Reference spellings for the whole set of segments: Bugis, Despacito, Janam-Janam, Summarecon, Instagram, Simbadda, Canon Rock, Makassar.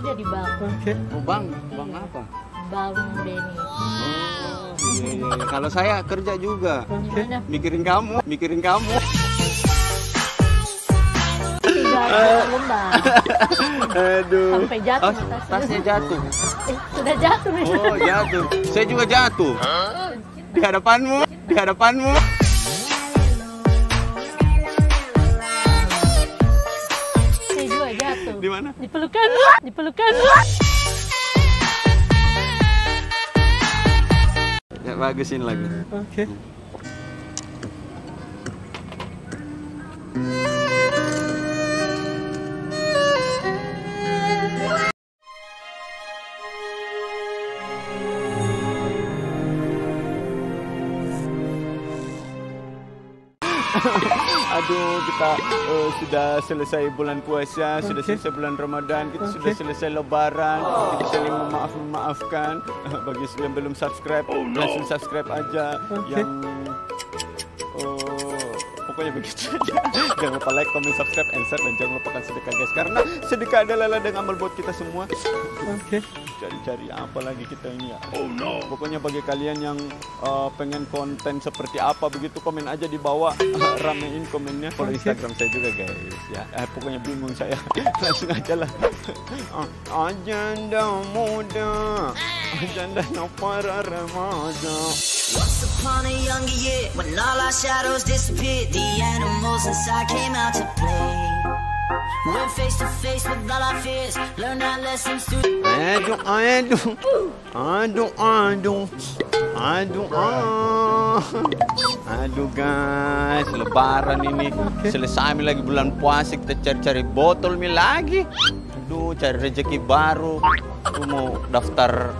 kerja di bank. Oke. Oh, bank apa? Bank Denny. Oh, iya. Kalau saya kerja juga. Gimana? Mikirin kamu. Lembang. Aduh. Sampai jatuh. Oh, tasnya jatuh. Sudah jatuh. Oh, jatuh. Saya juga jatuh. Di hadapanmu. Saya juga jatuh. Di mana? Di pelukan. Ya, bagusin lagi. Oke. Okay. Aduh, kita sudah selesai bulan puasa, okay. Sudah selesai bulan Ramadan, kita okay. Sudah selesai lebaran, kita saling memaafkan. Bagi yang belum subscribe, langsung subscribe aja. Okay. Yang pokoknya begitu aja. Jangan lupa like, comment, subscribe, and share, dan jangan lupakan sedekah, guys. Karena sedekah adalah ladang amal buat kita semua. Oke. Okay. Cari-cari apa lagi kita ini ya. Oh no. Pokoknya bagi kalian yang pengen konten seperti apa begitu, komen aja di bawah, ramein komennya. Follow Instagram saya juga, guys ya. Pokoknya bingung saya. Langsung aja lah. Agenda muda, agenda para remaja. Once upon a younger year, when all our shadows disappeared, the animals inside came out to play. Went face to face with all our fears, learned our lessons to. Aduh guys, lebaran ini selesai lagi bulan puasa, kita cari-cari botol mie lagi. Aduh, cari rezeki baru. Aku mau daftar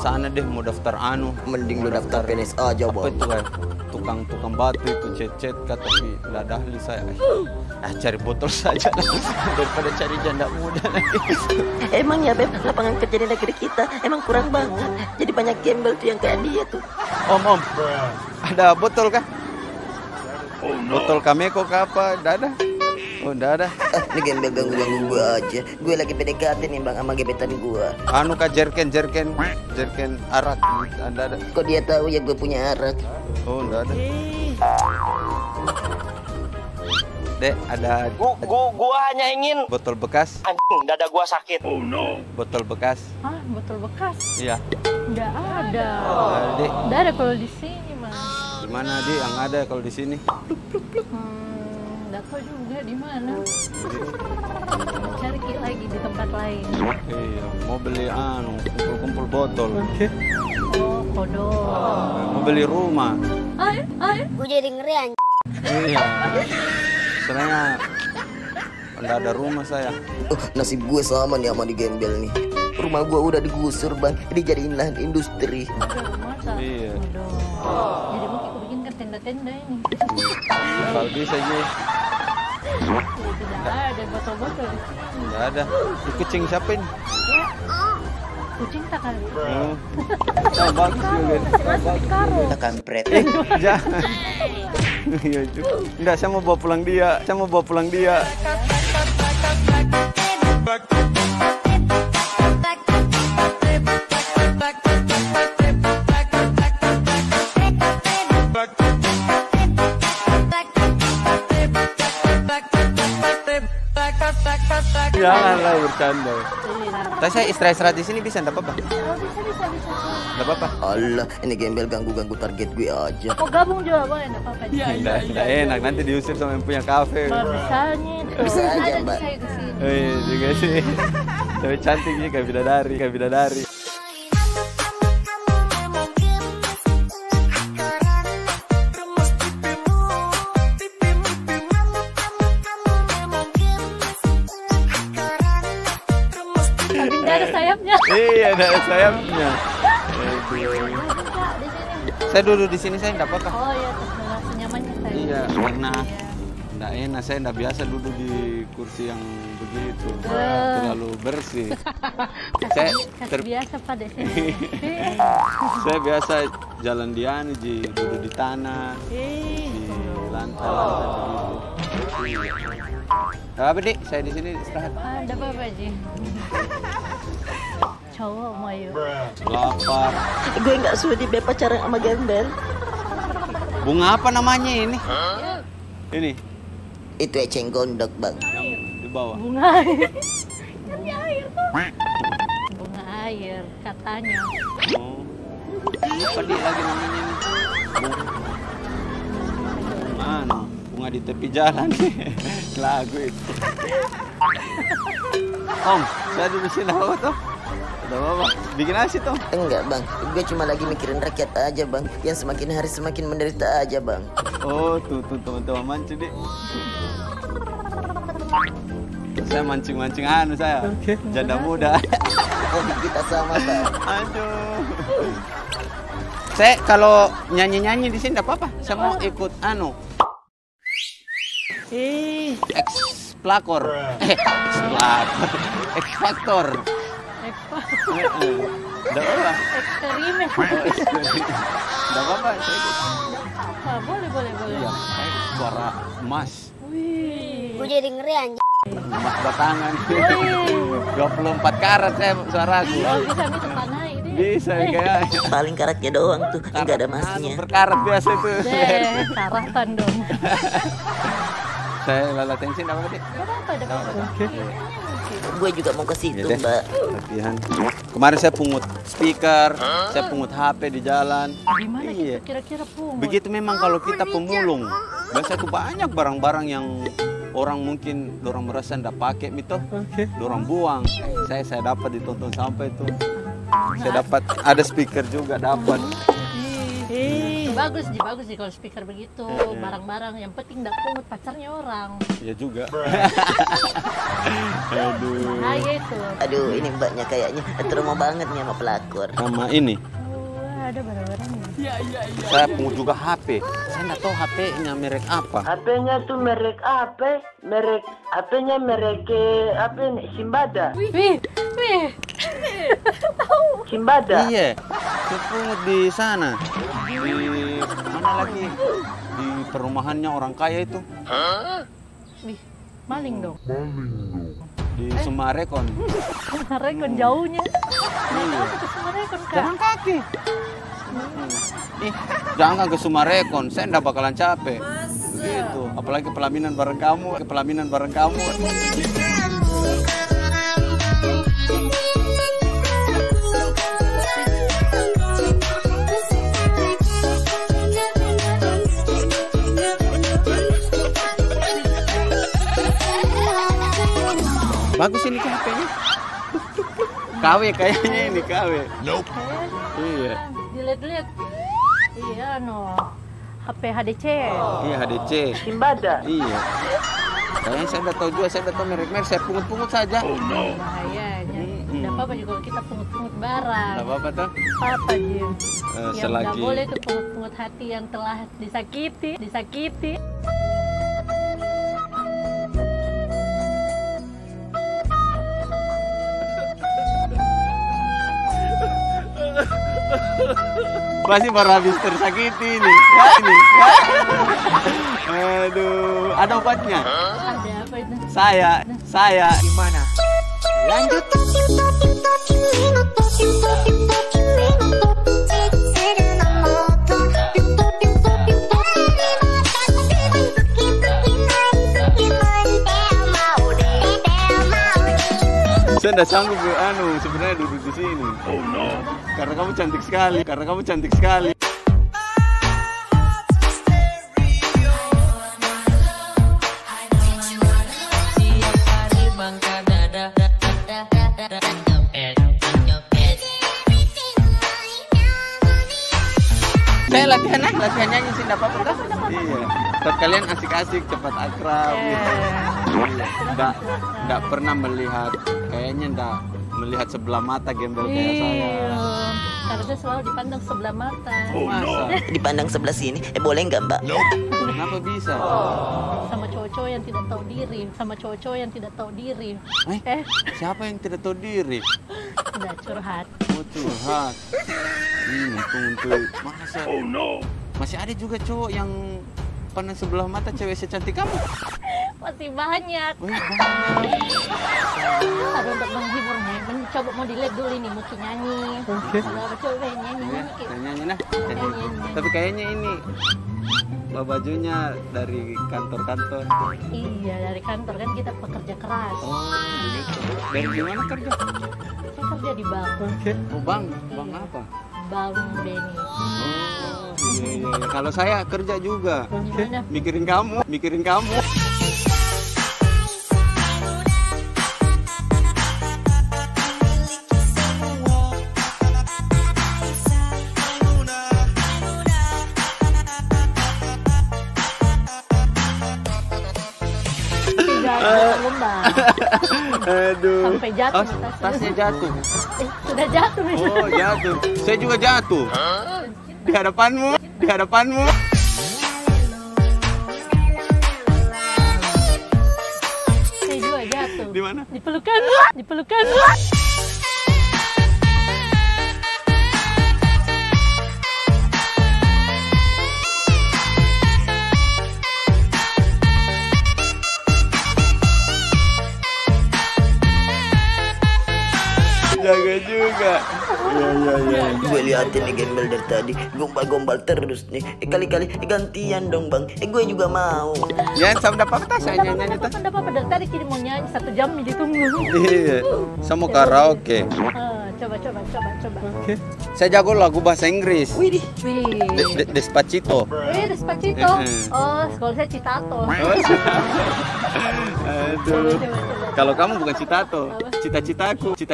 sana deh, mau daftar anu. Mending lu daftar PNS aja, Bang. Tukang batu itu cecet tapi dadah li saya. Cari botol saja daripada cari janda muda lagi. Emang ya Beb, lapangan kerja di negeri kita emang kurang banget. Jadi banyak gembel tuh yang kayak dia tuh. Om, ada botol kah? Oh, no. Botol kameko kah apa? Dadah. Oh, dadah. Ini gembel ganggu-ganggu gue aja. Gue lagi PDKT nih Bang sama gebetan gue. Anu kah jerken arak. Dadah. Kok dia tahu ya gue punya arak? Oh, enggak ada. Dek, ada. Gua hanya ingin botol bekas. Anjing, dada gua sakit. Oh no. Botol bekas. Hah, botol bekas? Iya. Enggak ada. Dek. Enggak ada kalau di sini, Mas. Di mana, Dek? Yang ada kalau di sini? Enggak tahu juga di mana. Cari lagi di tempat lain. Iya, mau beli anu, kumpul-kumpul botol. Oke. Okay. Kodok. Mau beli rumah. Ayo. Gue jadi ngeri anjing. Iya. Soalnya enggak ada rumah saya. Nasib gue sama nih sama di gembel nih. Rumah gue udah digusur, Bang. Dijadiin lahan industri. Iya. Jadi mau aku bikin kan tenda-tenda ini. Kalau bisa aja. Tidak ada botol-botol. Tidak ada. Kucing siapa ini? Kucing tak kali. Nah, bagus juga. Tak kampret. Jangan. Iya juga. Enggak, saya mau bawa pulang dia. Janganlah bercanda. Tapi saya istirahat di sini bisa, enggak apa-apa? Oh, bisa. Enggak apa-apa. Allah, ini gembel ganggu target gue aja. Kok gabung juga boleh, enggak apa-apa. Iya. Enak, nanti diusir sama yang punya kafe. Bisa aja, Mbak. Iya juga sih. Tapi cantik nih kayak bidadari. Sayapnya. Saya duduk di sini, saya enggak apa-apa. Oh iya, senyamannya saya. Iya, karena enggak enak, saya enggak biasa duduk di kursi yang begitu. Terlalu bersih. Saya biasa pada sini. Saya biasa jalan di anu, duduk di tanah. Di lantai gitu. Gak apa, Dik. Saya di sini istirahat. Ada apa, Ji? Cowok mau yuk. Lapar. Gue nggak sudi be pacaran sama gembel. Bunga apa namanya ini? Ini. Itu eceng gondok, Bang. Yang di bawah. Bunga air. Bunga air. Bunga air katanya. Oh. Apa Dik lagi namanya ini? Mana? Bunga di tepi jalan nih. Lagu itu. Om, saya di sini apa tuh? Ada apa? Bikin asyik tuh? Enggak, Bang. Gue cuma lagi mikirin rakyat aja, Bang. Yang semakin hari semakin menderita aja, Bang. Oh, tuh teman-teman mancing, Dik. Saya mancing-mancing anu saya. Okay. Janda muda. Oh, kita sama, Bang. Aduh. Saya kalau nyanyi-nyanyi di sini enggak apa-apa. Saya mau ikut anu. X Factor. Eksperimen. Enggak apa-apa. Boleh. Iya, suara emas. Wih. Gue jadi ngeri anjir. Emas batangan. 24 karat saya suaraku. Bisa minta tanah ini. Bisa kayak paling karatnya doang tuh, enggak ada emasnya. Berkarat biasa itu. Karatan dong. Saya lalat tensin apa tadi? Oke. Gue juga mau ke situ, Mbak. Latihan. Kemarin saya pungut speaker, saya pungut HP di jalan. Gimana kita kira-kira pungut? Begitu memang kalau kita pemulung. Biasa tuh banyak barang-barang yang orang mungkin dorang merasa ndak pakai gitu. Okay. Dorang buang. Saya dapat ditonton sampai itu. Saya dapat ada speaker juga dapat. Bagus sih kalau speaker begitu, barang-barang yang penting ndak pungut pacarnya orang. Iya juga. Aduh. Nah, gitu. Aduh, ini mbaknya kayaknya trauma banget nih sama pelakor. Sama ini. Wah, ada barang-barangnya. Iya. Saya pungut juga HP. Saya nggak tahu HP-nya merek apa. HP-nya tuh merek apa? Merek HP-nya merek apa? Simbadda. Wih. Simbadda. Iya. Saya pungut di sana. Di mana lagi? Di perumahannya orang kaya itu. Wih, maling dong. Di Summarecon. Summarecon jauhnya. Naik ke Summarecon, Kak. Jalan kaki. Nih, jangan ke Summarecon, saya enggak bakalan capek. Begitu, apalagi pelaminan bareng kamu. Bagus ini HP-nya. KW kayaknya ini KW. Nope. Iya. Dilihat-lihat. Iya no. HP HDC. Oh. Iya HDC. Simbadda. Iya. Kayaknya saya udah tahu juga, saya udah tahu merek-merek, saya pungut-pungut saja. Oh no. Bahayanya. Enggak apa-apa juga kita pungut-pungut barang. Enggak apa-apa tuh. Apa Ji? Selagi enggak boleh tuh pungut-pungut hati yang telah disakiti. Pasti baru habis tersakiti nih. Aduh, ada obatnya? Ada apa itu? Saya gimana? Lanjut. Saya nggak sanggup sebenarnya duduk di sini. Oh no. Karena kamu cantik sekali. Saya latihan nyanyi sih, nggak apa-apa kan? Iya. Terus kalian asik-asik, cepat akrab. Nggak pernah melihat, kayaknya nggak melihat sebelah mata gembel kayak saya. Harusnya selalu dipandang sebelah mata. Oh, no. Dipandang sebelah sini, boleh nggak Mbak? No. Kenapa bisa? Oh. Sama cowok-cowok yang tidak tahu diri. Siapa yang tidak tahu diri? Udah curhat. Oh, curhat. Untung. Masa? Oh no. Masih ada juga cowok yang pandang sebelah mata cewek secantik kamu. Masih banyak. Tapi untuk menghibur nih, mencoba mau di lab dulu ini, mungkin nyanyi. Oke. Coba nyanyi. Nah, tapi kayaknya ini bajunya dari kantor-kantor. Iya, dari kantor kan kita pekerja keras. Oh, begitu. Dari gimana kerja? Saya kerja di bank. Oke. Oh, bank. Bank apa? Bank Beni. Oh, iya. Kalau saya kerja juga. Gimana? Mikirin kamu. Aduh. Sampai jatuh. Oh, tasnya jatuh. Sudah jatuh. Oh, jatuh. Saya juga jatuh. Di hadapanmu. Saya juga jatuh. Di mana? Di pelukan. Jaga juga. Iya. Gue liatin nih gembel dari tadi gombal-gombal terus nih. Kali-kali gantian dong bang. Gue juga mau. Ya sama dapat apa saya nyanyi tuh? Sama dapat dari tadi kini mau nyanyi 1 jam ditunggu. Iya. Sama karaoke. Coba. Oke. Saya jago lagu bahasa Inggris. Widih. Despacito. Despacito. Oh, sekolah saya Citato. Aduh. Kalau kamu bukan Citato, cita-citaku. Bukan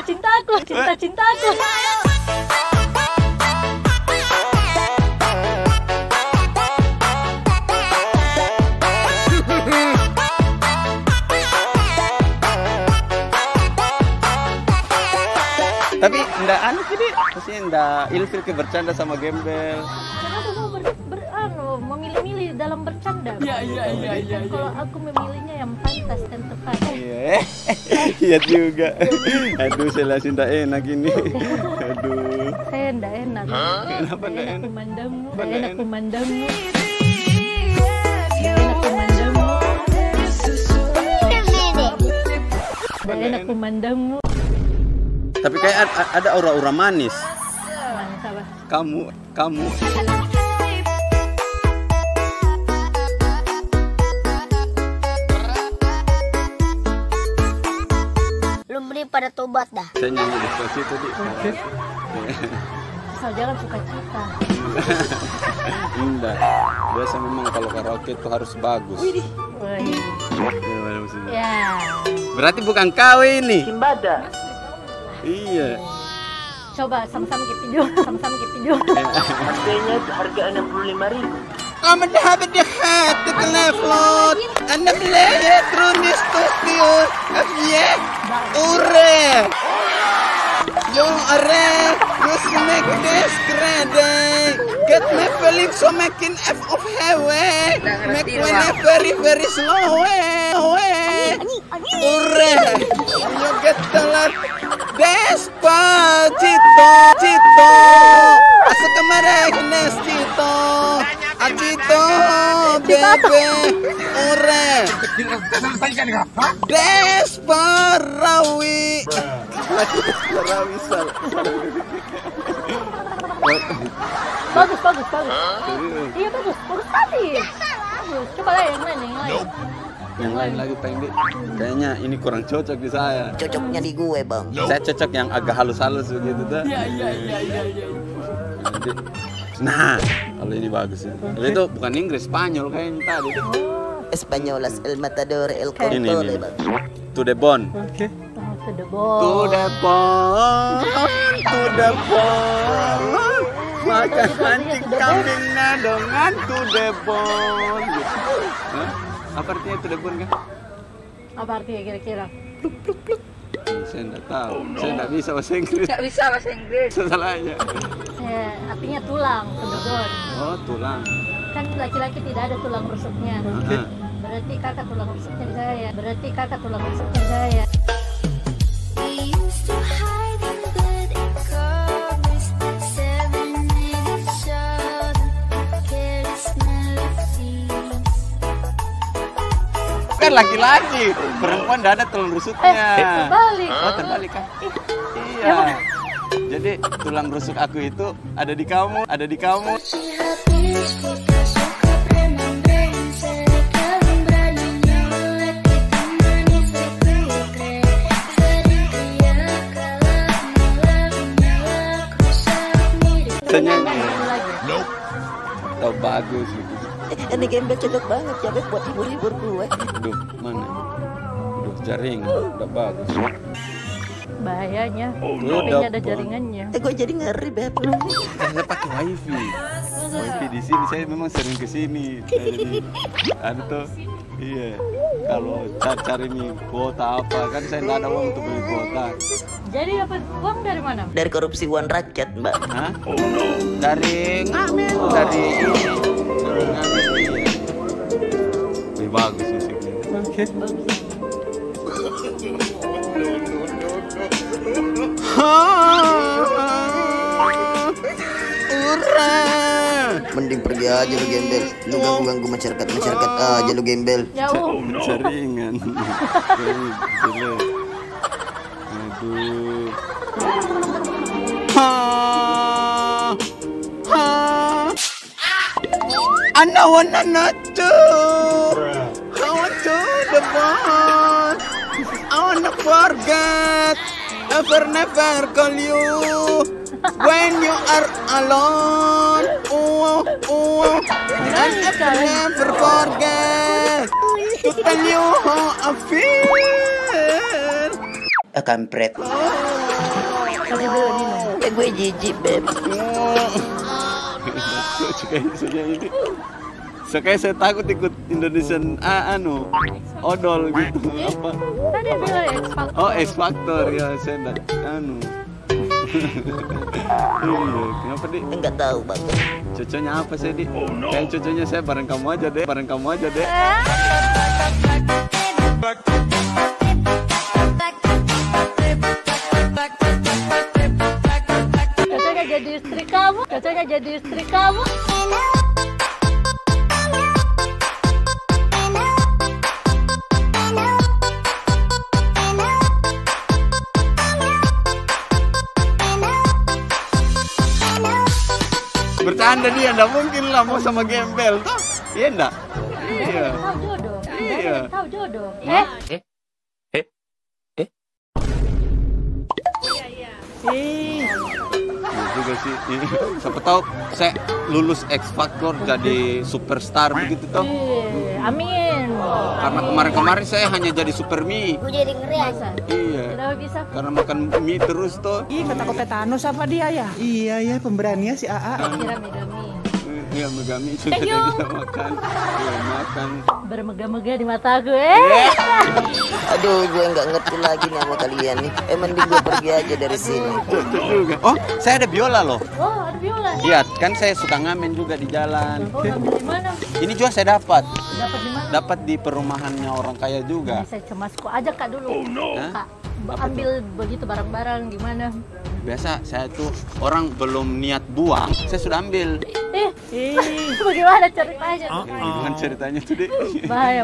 cita-citaku, cinta-cintaku. Tapi ndak anu gini, maksudnya ndak ilfil ke bercanda sama gembel. Kenapa kau memilih-milih dalam bercanda? Iya. Kalau aku memilihnya yang pantas dan tepat. Iya juga. Aduh, saya langsung ndak enak ini. Aduh. Saya ndak enak. Kenapa ndak enak? Pemandanganmu. Pemandanganmu. Tapi kayak ada aura-aura manis. Mantap. Kamu. Belum beri pada tobat dah. Saya nyanyi Despacito tadi. Asal jalan suka cita. Indah. Biasa memang kalau karaoke itu harus bagus. Ya. Berarti bukan kau ini. Simbadda. Iya. Coba sama-sama kita pinjol. Harganya harga 65.000. Amat habis dekat telepon. Anda belajar di studio. Iya. Ure. Yang are musik deskrada. Get me feeling so making f of highway. Make me very very slow way. Ure. You get telat. Despacito, asal kemarin Despacito, Acito, bebe, ore, Desparawi, sal. Bagus. Iya bagus tadi. Coba lah yang lain. Yang lain lagi pendek, kayaknya ini kurang cocok di saya. Cocoknya di gue bang. Saya cocok yang agak halus-halus begitu dah. Iya. Nah, kalau ini bagus ya. Kalau itu bukan Inggris, Spanyol kayaknya tadi. Españolas el matador el corto bang. To the bone. Oke. To the bone. Makan nanti kambingnya dengan to the bone. Apa artinya itu debun kan? Apa artinya kira-kira? Pluk. Saya enggak tahu. Oh, no. Saya enggak bisa bahasa Inggris. Salahnya. Artinya tulang, debun. Oh, tulang. Kan laki-laki tidak ada tulang rusuknya. Okay. Berarti kakak tulang rusuknya saya. kan laki-laki, perempuan dada tulang rusuknya. Terbalik. Oh, terbalik kan? Iya. Jadi tulang rusuk aku itu ada di kamu, ada di kamu. Senyanyi. Nope. Tau bagus gitu. Ini gembel cocok banget ya buat hibur-hibur gue. Duh, mana? Duh, jaring. Udah bagus. Bahayanya, udah ada jaringannya. Gue jadi ngeri, Beb. Saya pakai wifi. Wifi di sini saya memang sering ke sini. Jadi Anto, iya. Kalau cari nih kuota apa kan saya nggak ada uang untuk beli kuota. Jadi dapat uang dari mana? Dari korupsi uang rakyat, Mbak. Hah? Oh no. Dari ngamen, dari lebih bagus musiknya. Oke. Mending pergi aja lu gembel. Lu ganggu masyarakat aja lu gembel. Jauh. Jaringan. Aduh. Ana wana natu. How to the boss? I wanna forget. Never call you when you are alone. Oh, never forget to tell you how I feel. A kampret. Gue jijik, Beb. Sekali saya takut ikut Indonesian odol gitu apa? Tadi bilang X-Factor. Oh, X-Factor ya, saya enggak iya, kenapa Di? Enggak tahu, Bang. Cocoknya apa saya, Di? Oh, no. Kayak cocoknya saya bareng kamu aja deh, Cocoknya jadi istri kamu, Bercanda dia, nggak mungkin lah mau sama gembel toh, iya nggak? Iya. Tahu jodoh. Iya. Tahu jodoh. Iya juga sih. Siapa tahu saya lulus X Factor jadi superstar begitu toh? Iya. Amin. Karena kemarin-kemarin saya hanya jadi super mie. Gue jadi ngeri aja. Iya. Kenapa bisa? Karena makan mie terus toh. Ih, ketakut tetanus apa dia ya? Iya ya, pemberaninya si AA. Kira megami. Iya, megami juga dia bisa makan. Dia makan. Bermegah-megah di mata gue. Aduh, gue nggak ngerti lagi nih sama kalian nih. Mending gue pergi aja dari sini. Oh, saya ada biola loh. Oh, ada biola. Iya, kan saya suka ngamen juga di jalan. Oh, di mana? Ini juga saya dapat. Dapat di mana? Dapat di perumahannya orang kaya juga. Saya cemas, kok ajak Kak dulu. Oh no. Kak, ambil begitu barang-barang gimana? Biasa saya tuh orang belum niat buang, saya sudah ambil. Bagaimana ceritanya? Gimana ceritanya tuh, Dek? Bahaya.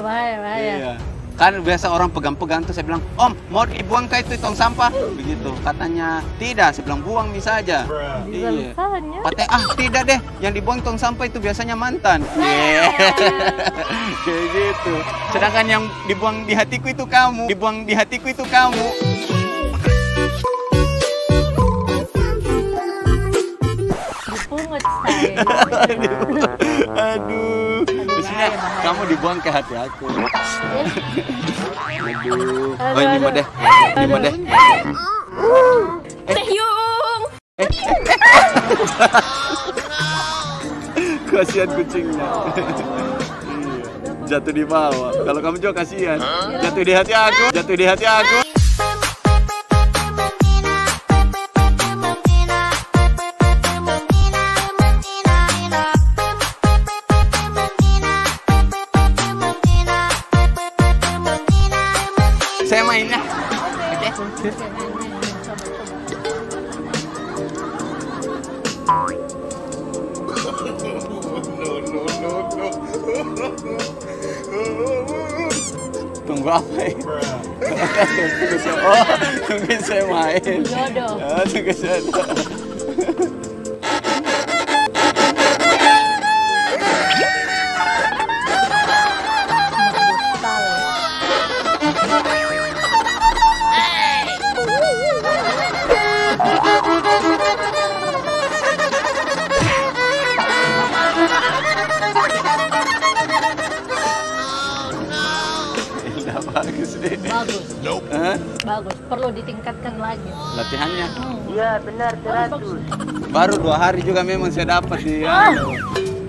Iya. Kan biasa orang pegang-pegang tuh saya bilang, "Om, mau dibuang kah itu tong sampah?" Begitu. Katanya, "Tidak." Saya bilang, "Buang bisa aja." Iya. Katanya, "Ah, tidak deh. Yang dibuang tong sampah itu biasanya mantan." Kayak gitu. Sedangkan yang dibuang di hatiku itu kamu. Dipungut saya. Aduh. Kamu dibuang ke hati aku. Oh, ini mau deh. Kasihan kucingnya. Jatuh di bawah. Kalau kamu juga kasihan. Jatuh di hati aku. Tunggu apa ya? Oh, tunggu saya main. Jodoh. Oh, tunggu jodoh. Bagus. Nope. Bagus. Perlu ditingkatkan lagi latihannya. Iya, benar 100. Baru 2 hari juga memang saya dapat sih. Ya.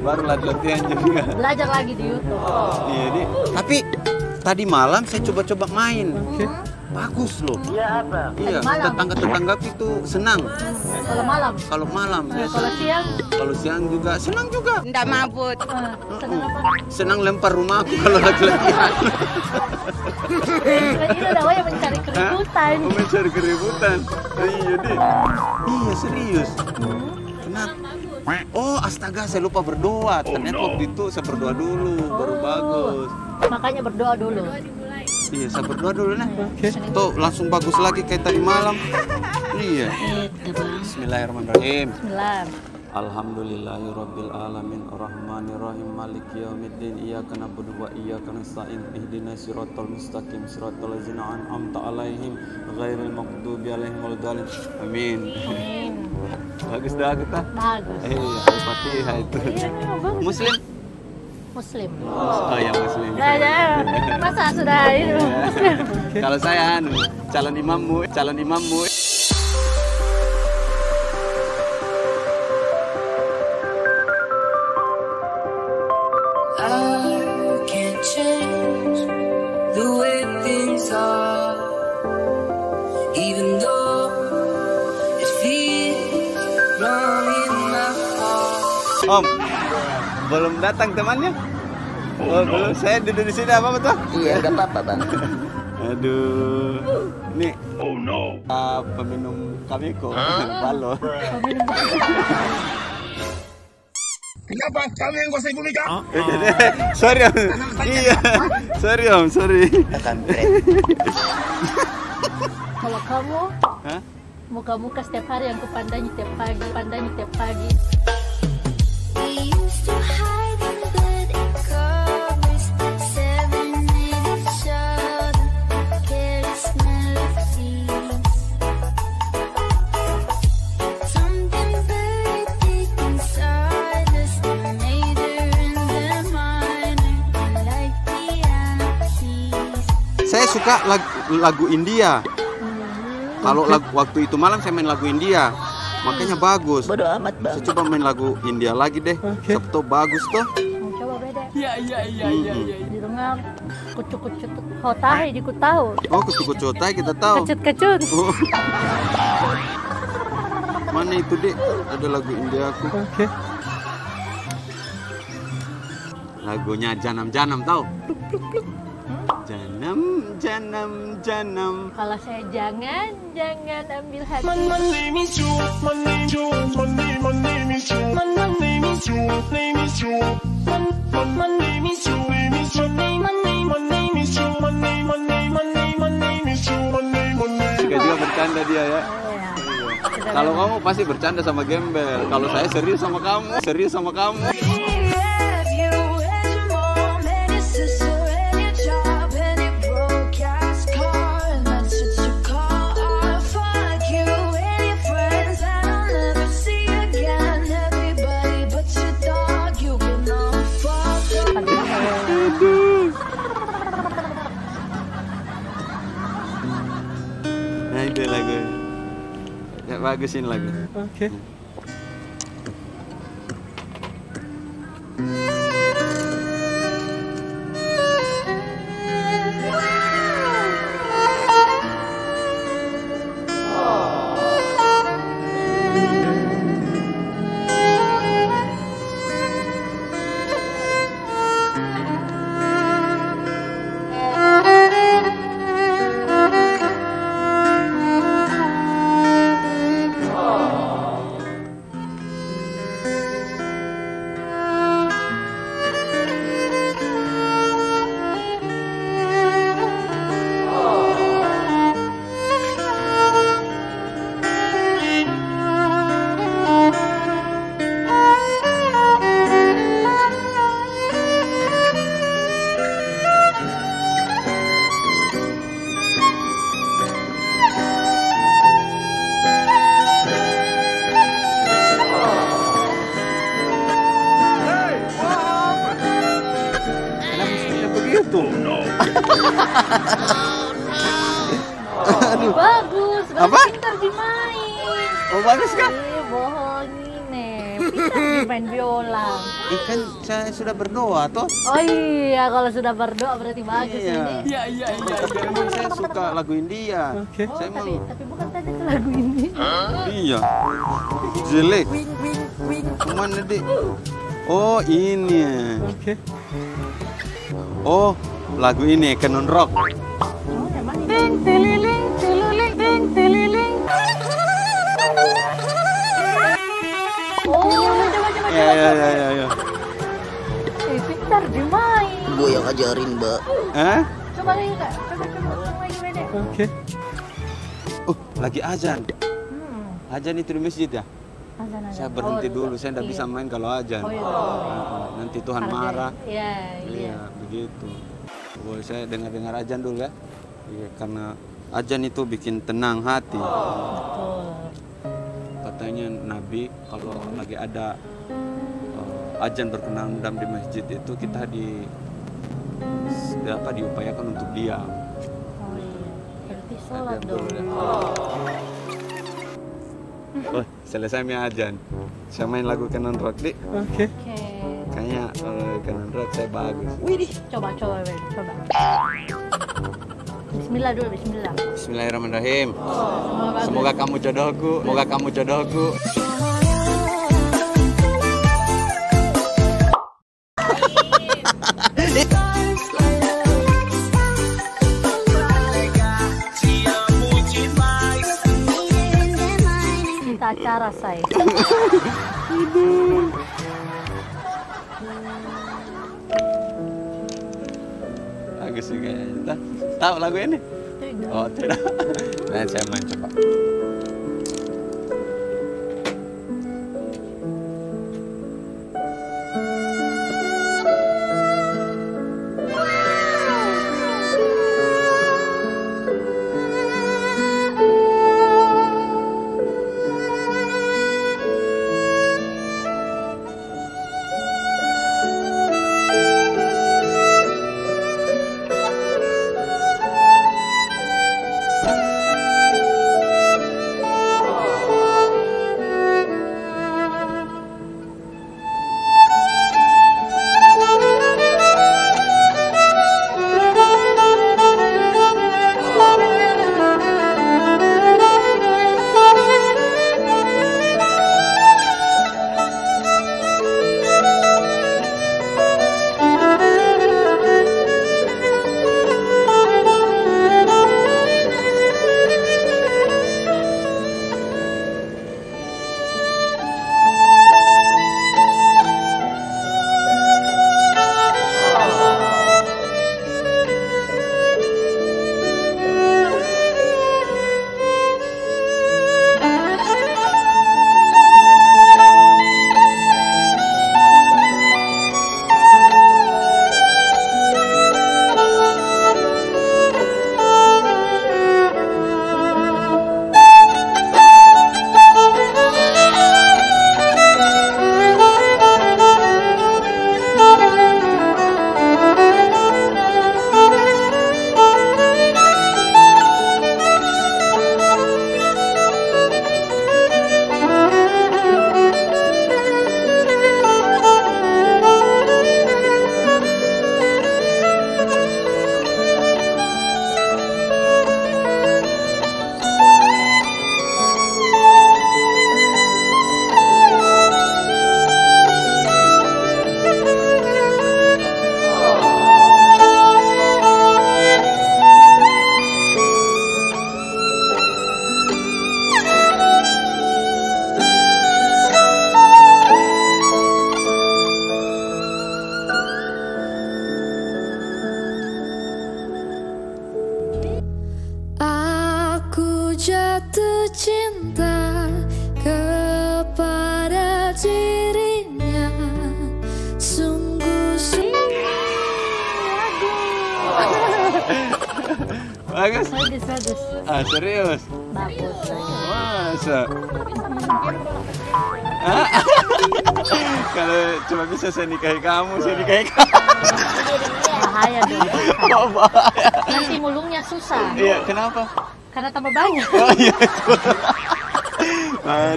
Baru latihan juga. Belajar lagi di YouTube. Oh. Iya, di. Tapi tadi malam saya coba-coba main. Bagus loh. Iya, apa? Iya, tetangga-tetangga itu senang. Kalau malam. Kalau malam. Kalau siang? Kalau siang juga senang juga. Enggak mabut. Senang apa? Senang lempar rumahku kalau lagi-lagi. Itu namanya mencari keributan. Mencari keributan. Iya deh. Iya serius. Kenapa? Oh astaga, saya lupa berdoa. Ternyata waktu itu saya berdoa dulu, baru bagus. Makanya berdoa dulu. Iya, saya berdoa dulu nah. Tuh langsung bagus lagi kayak tadi malam. Iya. Bismillahirrahmanirrahim. Bismillah. Alhamdulillahirabbil alamin arrahmanirrahim maliki yaumiddin iyyaka na'budu wa iyyaka nasta'in ihdinas siratal mustaqim siratal ladzina an'amta 'alaihim ghairil maghdubi 'alaihim waladdallin amin. Amin. Bagus dah kita. Bagus. Iya, Al-Fatihah itu. Muslim. Muslim. Oh ya Muslim. Masa sudah itu. Kalau saya calon imammu. Om, belum datang temannya? Oh, belum, saya duduk di sini apa betul? Iya, nggak apa-apa bang. Aduh, nih. Oh no. Peminum kami kok, balo. Kenapa? Kalian yang kuasai bumi kah? Sorry om. Iya, sorry om, sorry. Kalau kamu, muka-muka setiap hari yang kupandangi tiap pagi, Saya suka lagu India. Kalau waktu itu malam saya main lagu India, makanya bagus. Bodo amat bang. Saya coba main lagu India lagi deh. Sabtu bagus tuh. Coba beda. Iya. Di rumah kucu-kucu hotai di kutau. Oh kucu-kucu hotai kita tahu. Kecut-kecut. Oh. Mana itu deh? Ada lagu India aku. Lagunya Janam-Janam tahu? Janam. Kalau saya jangan ambil hati. Suka juga bercanda dia ya. Kalau kamu pasti bercanda sama gembel. Kalau saya serius sama kamu. Bagusin lagi. Oke. YouTube. No. Aduh. Bagus, apa? Pintar dimain. Oh, bagus kan? Bohongin nih. Pintar main biola. Ikan saya sudah berdoa toh? Oh iya, kalau sudah berdoa berarti bagus ini. Iya. Memang saya suka lagu India. Oke. Saya mau. Tapi bukan tadi itu lagu India. Iya. Jelek. Wing wing wing. Cuman nanti. Oh ini. Oke. Oh, lagu ini Canon Rock. Ting tililing tililing ting tililing. Oh, coba. Ya. Eh, pintar dimain. Gue yang ajarin, Mbak. Hah? Coba lagi, Kak. Coba lagi, Bedek. Oke. Oh, lagi azan. Azan itu di masjid ya? Azan. Saya berhenti dulu, saya tidak bisa main kalau azan. Nanti Tuhan marah. Iya, begitu. Boleh saya dengar-dengar azan dulu ya? Iya, karena azan itu bikin tenang hati. Katanya Nabi kalau lagi ada azan berkumandang di masjid itu kita diupayakan untuk diam. Oh iya, berarti sholat dong. Oh, selesai main azan. Saya main lagu Canon Rock nih. Oke. Kayaknya Canon Rock saya bagus. Widih, coba. Bismillah dulu, bismillah. Bismillahirrahmanirrahim. Semoga kamu jodohku, semoga kamu jodohku. Acara saya. Lagu sih kayaknya. Tahu lagu ini? Tidak. Oh tidak. Nah, saya main coba. Jatuh cinta kepada dirinya, sungguh bagus. Ah, serius? Masa? Kalau cuma bisa saya nikahi kamu. bahaya dong. Oh, bahaya. Nanti mulungnya susah. Iya, kenapa? Karena tambah banyak. Oh, iya.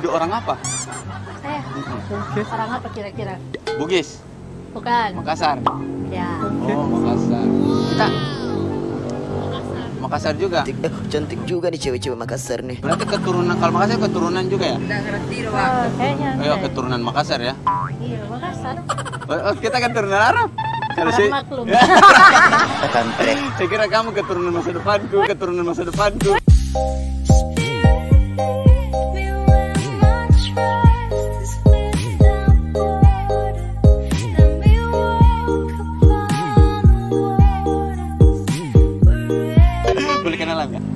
Aduh, orang apa? Saya. Orang apa kira-kira? Bugis. Bukan. Makassar. Ya. Oh, Makassar. Kita Makassar juga. Cantik juga nih cewek-cewek Makassar nih. Berarti keturunan, kalau Makassar keturunan juga ya? Tidak ngerti loh. Oh, kayaknya. Ayo keturunan Makassar ya? Iya, Makassar. Oh, kita keturunan Arab. Harus maklum. Saya kira kamu keturunan masa depanku, keturunan masa depanku. Boleh kenalan nggak?